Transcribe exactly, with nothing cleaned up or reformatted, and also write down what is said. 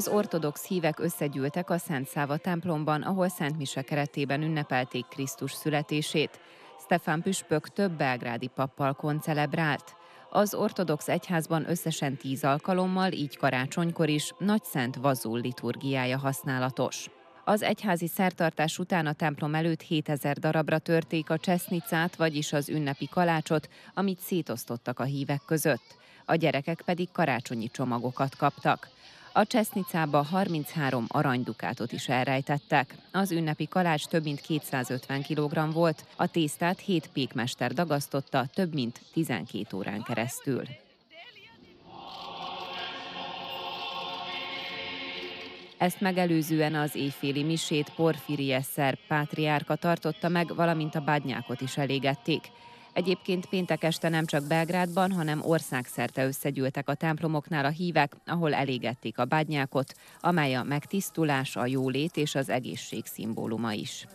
Az ortodox hívek összegyűltek a Szent Száva-templomban, ahol Szent Mise keretében ünnepelték Krisztus születését. Stefan Püspök több belgrádi pappal koncelebrált. Az ortodox egyházban összesen tíz alkalommal, így karácsonykor is, Nagyszent Vazul liturgiája használatos. Az egyházi szertartás után a templom előtt hétezer darabra törték a csesznicát, vagyis az ünnepi kalácsot, amit szétosztottak a hívek között. A gyerekek pedig karácsonyi csomagokat kaptak. A csesznicába harminchárom aranydukátot is elrejtettek. Az ünnepi kalács több mint kétszázötven kilogramm volt, a tésztát hét pékmester dagasztotta több mint tizenkét órán keresztül. Ezt megelőzően az éjféli misét Porfirije szerb pátriárka tartotta meg, valamint a bádnyákot is elégették. Egyébként péntek este nem csak Belgrádban, hanem országszerte összegyűltek a templomoknál a hívek, ahol elégették a bádnyákot, amely a megtisztulás, a jólét és az egészség szimbóluma is.